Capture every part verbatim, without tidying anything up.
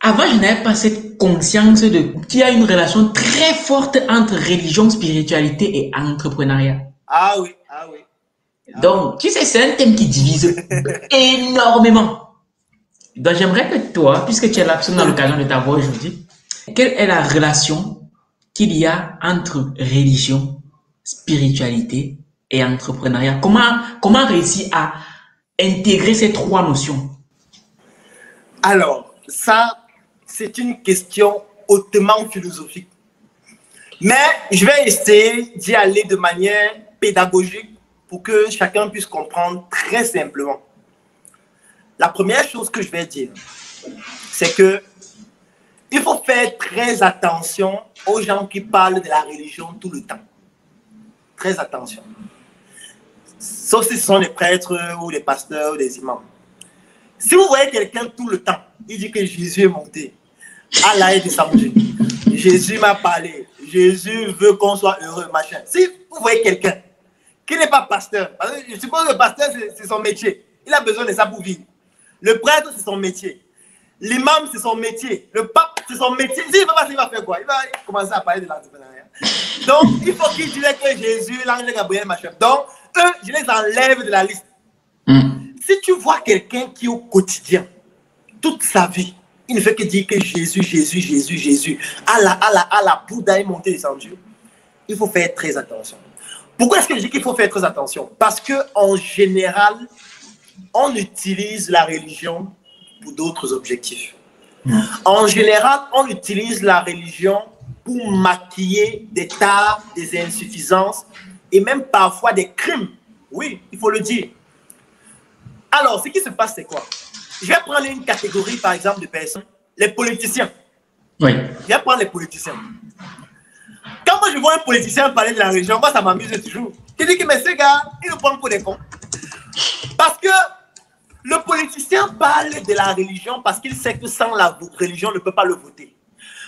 Avant, je n'avais pas cette conscience de qu'il y a une relation très forte entre religion, spiritualité et entrepreneuriat. Ah oui, ah oui. Ah Donc, oui. Tu sais, c'est un thème qui divise énormément. Donc, j'aimerais que toi, puisque tu es là, on a l'occasion de t'avoir aujourd'hui, quelle est la relation qu'il y a entre religion, spiritualité et entrepreneuriat? Comment, comment réussir à intégrer ces trois notions? Alors, ça... c'est une question hautement philosophique. Mais je vais essayer d'y aller de manière pédagogique pour que chacun puisse comprendre très simplement. La première chose que je vais dire, c'est que il faut faire très attention aux gens qui parlent de la religion tout le temps. Très attention. Sauf si ce sont des prêtres ou des pasteurs ou des imams. Si vous voyez quelqu'un tout le temps, il dit que Jésus est monté, Allah est descendu, Jésus m'a parlé, Jésus veut qu'on soit heureux, machin. Si vous voyez quelqu'un qui n'est pas pasteur, parce que je suppose que le pasteur, c'est son métier. Il a besoin de ça pour vivre. Le prêtre, c'est son métier. L'imam, c'est son métier. Le pape, c'est son métier. Si il va, il va faire quoi? Il va commencer à parler de l'entrepreneuriat. Donc, il faut qu'il dise que Jésus, l'ange Gabriel, machin. Donc, eux, je les enlève de la liste. Mm. Si tu vois quelqu'un qui, au quotidien, toute sa vie, il ne fait que dire que Jésus, Jésus, Jésus, Jésus, Allah, Allah, Allah, Bouddha est monté descendu. Il faut faire très attention. Pourquoi est-ce que je dis qu'il faut faire très attention? Parce qu'en général, on utilise la religion pour d'autres objectifs. Mmh. En général, on utilise la religion pour maquiller des tares, des insuffisances et même parfois des crimes. Oui, il faut le dire. Alors, ce qui se passe, c'est quoi? Je vais prendre une catégorie, par exemple, de personnes, les politiciens. Oui. Je vais prendre les politiciens. Quand moi, je vois un politicien parler de la religion, moi, ça m'amuse toujours. Je dis que, mais ces gars, ils nous prennent pour des cons. Parce que le politicien parle de la religion parce qu'il sait que sans la religion, on ne peut pas le voter.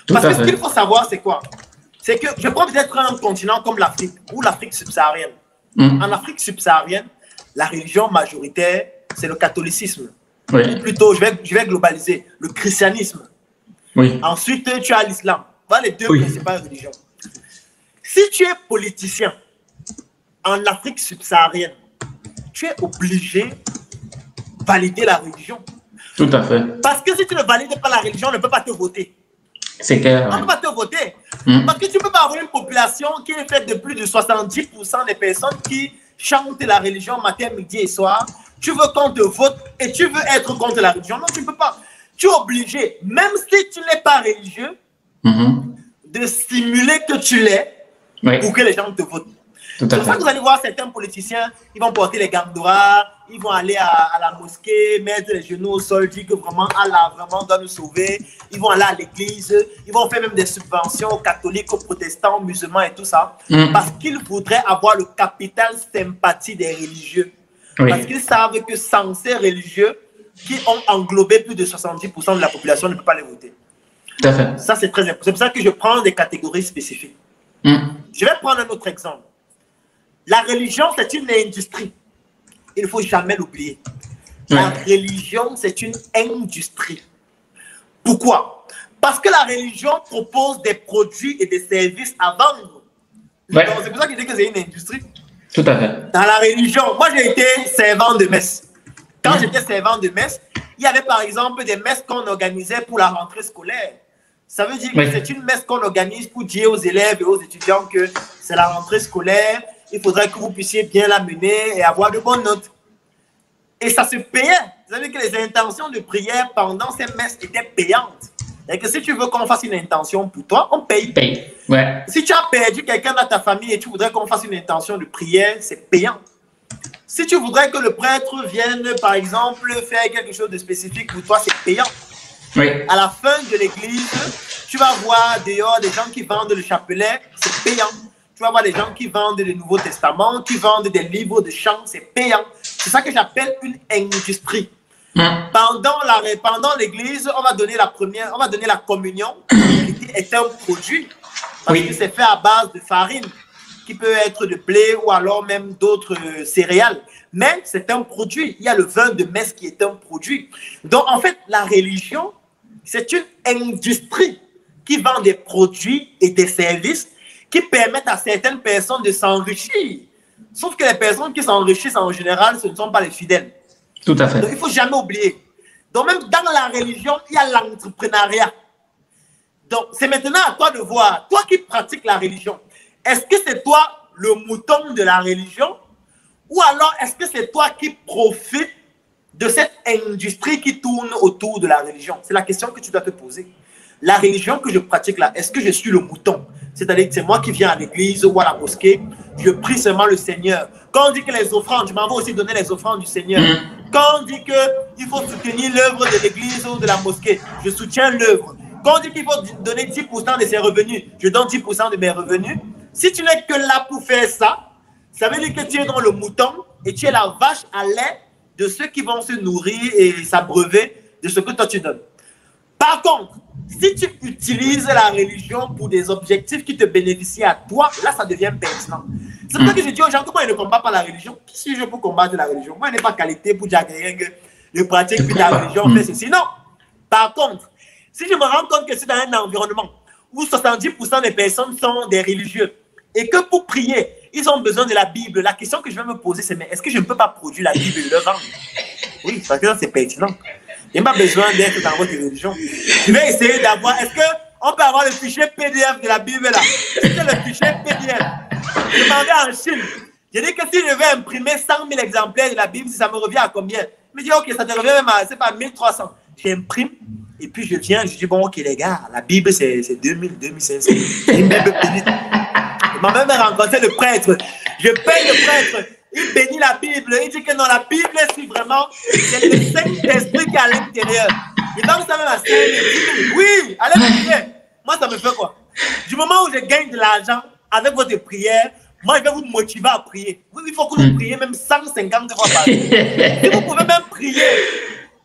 Parce que ce qu'il faut savoir, c'est quoi? C'est que je prends peut-être un continent comme l'Afrique ou l'Afrique subsaharienne. Mmh. En Afrique subsaharienne, la religion majoritaire, c'est le catholicisme. Oui. Plutôt, je vais, je vais globaliser le christianisme. Oui. Ensuite, tu as l'islam. Voilà les deux oui. principales religions. Si tu es politicien en Afrique subsaharienne, tu es obligé de valider la religion. Tout à fait. Parce que si tu ne valides pas la religion, on ne peut pas te voter. C'est clair. On ne ouais. peut pas te voter. Mmh. Parce que tu peux pas avoir une population qui est faite de plus de soixante-dix pour cent des personnes qui chantent la religion matin, midi et soir. Tu veux qu'on te vote et tu veux être contre la religion. Non, tu ne peux pas. Tu es obligé, même si tu n'es pas religieux, mm-hmm. de stimuler que tu l'es oui. pour que les gens te votent. C'est pour ça que vous allez voir certains politiciens, ils vont porter les gandoras, ils vont aller à, à la mosquée, mettre les genoux au sol, dire que vraiment Allah vraiment doit nous sauver. Ils vont aller à l'église, ils vont faire même des subventions aux catholiques, aux protestants, aux musulmans et tout ça. Mm. Parce qu'ils voudraient avoir le capital sympathie des religieux. Oui. Parce qu'ils savent que sans ces religieux qui ont englobé plus de soixante-dix pour cent de la population ne peut pas les voter. Tout à fait. Ça, c'est très important. C'est pour ça que je prends des catégories spécifiques. Mmh. Je vais prendre un autre exemple. La religion, c'est une industrie. Il ne faut jamais l'oublier. La mmh. religion, c'est une industrie. Pourquoi? Parce que la religion propose des produits et des services à vendre. Ouais. Donc, c'est pour ça que je dis que c'est une industrie. Tout à fait. Dans la religion, moi j'ai été servant de messe. Quand mmh. j'étais servant de messe, il y avait par exemple des messes qu'on organisait pour la rentrée scolaire. Ça veut dire oui. que c'est une messe qu'on organise pour dire aux élèves et aux étudiants que c'est la rentrée scolaire, il faudrait que vous puissiez bien la mener et avoir de bonnes notes. Et ça se payait. Vous savez que les intentions de prière pendant ces messes étaient payantes. Et que si tu veux qu'on fasse une intention pour toi, on paye. paye. Ouais. Si tu as perdu quelqu'un dans ta famille et tu voudrais qu'on fasse une intention de prière, c'est payant. Si tu voudrais que le prêtre vienne, par exemple, faire quelque chose de spécifique pour toi, c'est payant. Oui. À la fin de l'église, tu vas voir dehors des gens qui vendent le chapelet, c'est payant. Tu vas voir des gens qui vendent le Nouveau Testament, qui vendent des livres de chants, c'est payant. C'est ça que j'appelle une industrie. Mmh. Pendant la, pendant l'église, on va donner la première, on va donner la communion. En réalité, c'est un produit parce oui. que c'est fait à base de farine qui peut être de blé ou alors même d'autres euh, céréales. Mais c'est un produit. Il y a le vin de messe qui est un produit. Donc en fait, la religion, c'est une industrie qui vend des produits et des services qui permettent à certaines personnes de s'enrichir. Sauf que les personnes qui s'enrichissent en général, ce ne sont pas les fidèles. Tout à fait. Donc, il ne faut jamais oublier. Donc, même dans la religion, il y a l'entrepreneuriat. Donc, c'est maintenant à toi de voir, toi qui pratiques la religion, est-ce que c'est toi le mouton de la religion ou alors est-ce que c'est toi qui profites de cette industrie qui tourne autour de la religion? C'est la question que tu dois te poser. La religion que je pratique là, est-ce que je suis le mouton? C'est-à-dire que c'est moi qui viens à l'église ou à la mosquée, je prie seulement le Seigneur. Quand on dit que les offrandes, je m'en vais aussi donner les offrandes du Seigneur. Mmh. Quand on dit qu'il faut soutenir l'œuvre de l'église ou de la mosquée, je soutiens l'œuvre. Quand on dit qu'il faut donner dix pour cent de ses revenus, je donne dix pour cent de mes revenus. Si tu n'es que là pour faire ça, ça veut dire que tu es dans le mouton et tu es la vache à lait de ceux qui vont se nourrir et s'abreuver de ce que toi tu donnes. Par contre, si tu utilises la religion pour des objectifs qui te bénéficient à toi, là, ça devient pertinent. C'est pour ça que je dis aux gens, comment ils ne combattent pas la religion? Qui suis-je pour combattre la religion? Moi, je n'ai pas qualité pour dire que je pratique puis la religion, fait ceci. Non. Par contre, si je me rends compte que c'est dans un environnement où soixante-dix pour cent des personnes sont des religieux et que pour prier, ils ont besoin de la Bible, la question que je vais me poser, c'est mais est-ce que je ne peux pas produire la Bible et le vendre? Oui, parce que ça, c'est pertinent. Il n'y a pas besoin d'être dans votre religion. Je vais essayer d'avoir... Est-ce qu'on peut avoir le fichier P D F de la Bible là? C'est le fichier P D F. Je m'en vais en Chine. J'ai dit que si je vais imprimer cent mille exemplaires de la Bible, si ça me revient à combien? Je me dis, ok, ça te revient même à, c'est pas mille trois cents. J'imprime et puis je viens, je dis, bon, ok les gars, la Bible c'est deux mille, deux mille cinq cents. C'est une Bible bénite. Je m'en vais même rencontrer le prêtre. Je paye le prêtre. Il bénit la Bible, il dit que non, la Bible, c'est vraiment, c'est le Saint-Esprit qui est à l'intérieur. Et donc, ça même à cinq mille, oui, allez prier. Moi, ça me fait quoi? Du moment où je gagne de l'argent avec votre prière, moi, je vais vous motiver à prier. Oui, il faut que vous priez même cent cinquante fois par jour. Si vous pouvez même prier,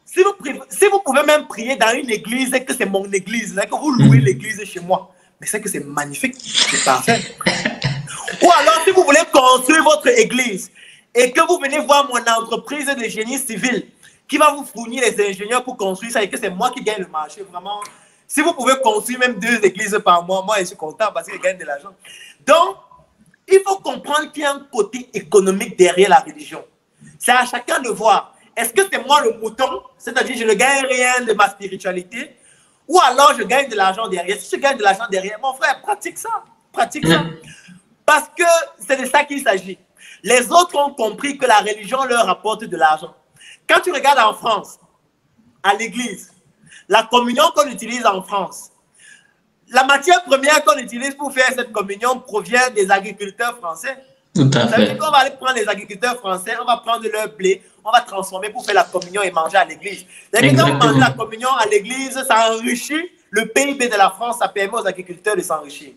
si vous, si vous pouvez même prier dans une église, et que c'est mon église, et que vous louez l'église chez moi, mais c'est que c'est magnifique, c'est parfait. Ou alors, si vous voulez construire votre église et que vous venez voir mon entreprise de génie civil qui va vous fournir les ingénieurs pour construire ça et que c'est moi qui gagne le marché, vraiment. Si vous pouvez construire même deux églises par mois, moi, je suis content parce que je gagne de l'argent. Donc, il faut comprendre qu'il y a un côté économique derrière la religion. C'est à chacun de voir. Est-ce que c'est moi le mouton, c'est-à-dire je ne gagne rien de ma spiritualité ou alors je gagne de l'argent derrière. Si je gagne de l'argent derrière, mon frère, pratique ça, pratique ça. Parce que c'est de ça qu'il s'agit. Les autres ont compris que la religion leur apporte de l'argent. Quand tu regardes en France, à l'église, la communion qu'on utilise en France, la matière première qu'on utilise pour faire cette communion provient des agriculteurs français. Tout à fait. Ça veut dire qu'on va aller prendre les agriculteurs français, on va prendre leur blé, on va transformer pour faire la communion et manger à l'église. C'est-à-dire que quand on mange la communion à l'église, ça enrichit. Le P I B de la France, ça permet aux agriculteurs de s'enrichir.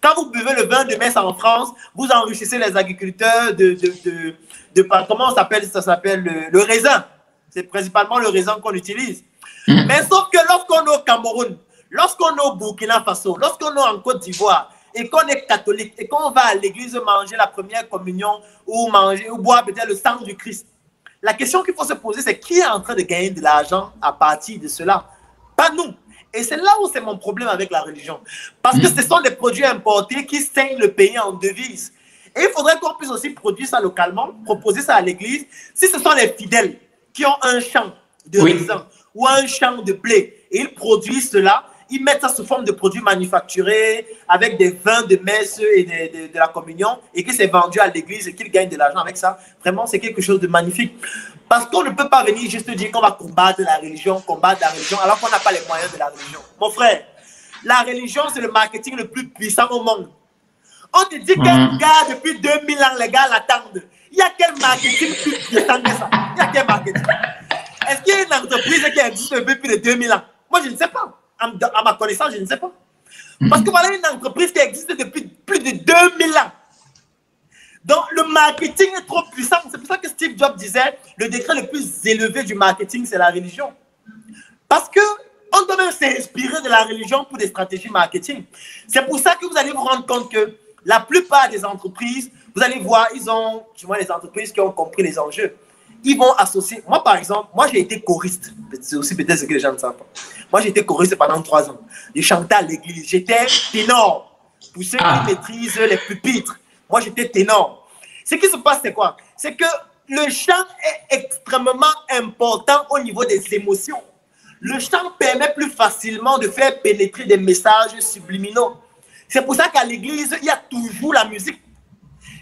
Quand vous buvez le vin de messe en France, vous enrichissez les agriculteurs de... de, de, de, de comment on s'appelle? Ça s'appelle le, le raisin. C'est principalement le raisin qu'on utilise. Mmh. Mais sauf que lorsqu'on est au Cameroun, lorsqu'on est au Burkina Faso, lorsqu'on est en Côte d'Ivoire, et qu'on est catholique, et qu'on va à l'église manger la première communion, ou manger, ou boire peut-être le sang du Christ, la question qu'il faut se poser, c'est qui est en train de gagner de l'argent à partir de cela? Pas nous. Et c'est là où c'est mon problème avec la religion. Parce que ce sont des produits importés qui saignent le pays en devises. Et il faudrait qu'on puisse aussi produire ça localement, proposer ça à l'église. Si ce sont les fidèles qui ont un champ de raisin ou un champ de blé, et ils produisent cela, ils mettent ça sous forme de produits manufacturés, avec des vins de messe et de, de, de la communion, et que c'est vendu à l'église et qu'ils gagnent de l'argent avec ça. Vraiment, c'est quelque chose de magnifique. Parce qu'on ne peut pas venir juste dire qu'on va combattre la religion, combattre la religion, alors qu'on n'a pas les moyens de la religion. Mon frère, la religion, c'est le marketing le plus puissant au monde. On te dit qu'un mmh. gars, depuis deux mille ans, les gars l'attendent. Il y a quel marketing plus puissant que ça? Il y a quel marketing? Est-ce qu'il y a une entreprise qui existe depuis plus de deux mille ans? Moi, je ne sais pas. À ma connaissance, je ne sais pas. Parce que voilà une entreprise qui existe depuis plus de deux mille ans. Donc, le marketing est trop puissant. C'est pour ça que Steve Jobs disait, le décret le plus élevé du marketing, c'est la religion. Parce que on doit même s'inspirer de la religion pour des stratégies marketing. C'est pour ça que vous allez vous rendre compte que la plupart des entreprises, vous allez voir, ils ont, tu vois, les entreprises qui ont compris les enjeux. Ils vont associer. Moi, par exemple, moi, j'ai été choriste. C'est aussi peut-être ce que les gens ne savent pas. Moi, j'ai été choriste pendant trois ans. J'ai chanté à l'église. J'étais ténor. Pour ceux ah. qui maîtrisent les pupitres. Moi, j'étais ténor. Ce qui se passe, c'est quoi? C'est que le chant est extrêmement important au niveau des émotions. Le chant permet plus facilement de faire pénétrer des messages subliminaux. C'est pour ça qu'à l'église, il y a toujours la musique.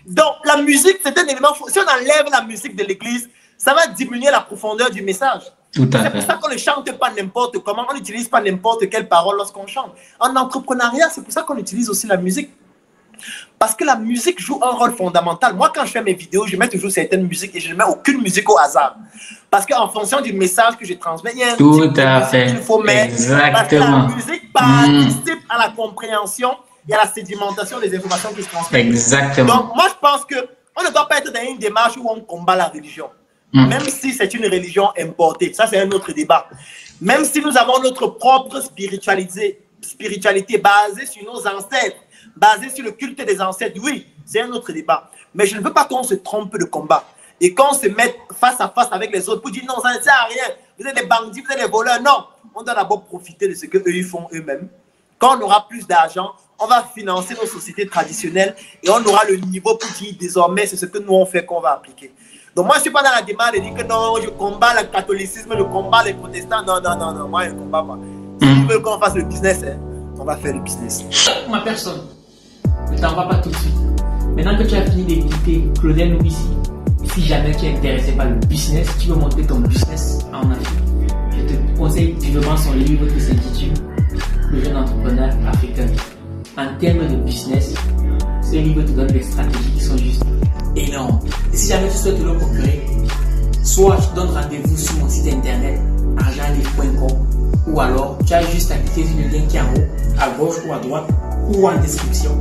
Donc, la musique, c'est un élément... Si on enlève la musique de l'église, ça va diminuer la profondeur du message. C'est pour ça qu'on ne chante pas n'importe comment, on n'utilise pas n'importe quelle parole lorsqu'on chante. En entrepreneuriat, c'est pour ça qu'on utilise aussi la musique. Parce que la musique joue un rôle fondamental. Moi, quand je fais mes vidéos, je mets toujours certaines musiques et je ne mets aucune musique au hasard. Parce qu'en fonction du message que je transmets, il y a un Tout type à de fait. Qu'il faut mettre. Exactement. Parce que la musique participe mmh. à la compréhension et à la sédimentation des informations qui se transmettent. Exactement. Donc, moi, je pense qu'on ne doit pas être dans une démarche où on combat la religion. Mmh. Même si c'est une religion importée. Ça, c'est un autre débat. Même si nous avons notre propre spiritualité, spiritualité basée sur nos ancêtres, basé sur le culte des ancêtres, oui, c'est un autre débat. Mais je ne veux pas qu'on se trompe de combat et qu'on se mette face à face avec les autres pour dire non, ça ne sert à rien, vous êtes des bandits, vous êtes des voleurs. Non, on doit d'abord profiter de ce qu'eux font eux-mêmes. Quand on aura plus d'argent, on va financer nos sociétés traditionnelles et on aura le niveau pour dire désormais c'est ce que nous on fait qu'on va appliquer. Donc moi, je ne suis pas dans la démarche de dire que non, je combats le catholicisme, je combats les protestants. Non, non, non, non, moi je ne combats pas. Si ils veulent qu'on fasse le business, hein, on va faire le business. Ma personne, ne t'en vas pas tout de suite. Maintenant que tu as fini d'écouter Claudel Noubissie, si jamais tu es intéressé par le business, tu veux monter ton business en Afrique, je te conseille vivement son livre qui s'intitule Le jeune entrepreneur africain. En termes de business, ce livre te donne des stratégies qui sont juste énormes. Et si jamais tu souhaites le procurer, soit je te donne rendez-vous sur mon site internet argent livre point com, ou alors tu as juste à cliquer sur le lien qui est en haut, à gauche ou à droite, ou en description.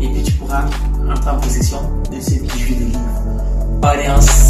Et puis tu pourras entrer en possession de ce bijou de livre. Allez,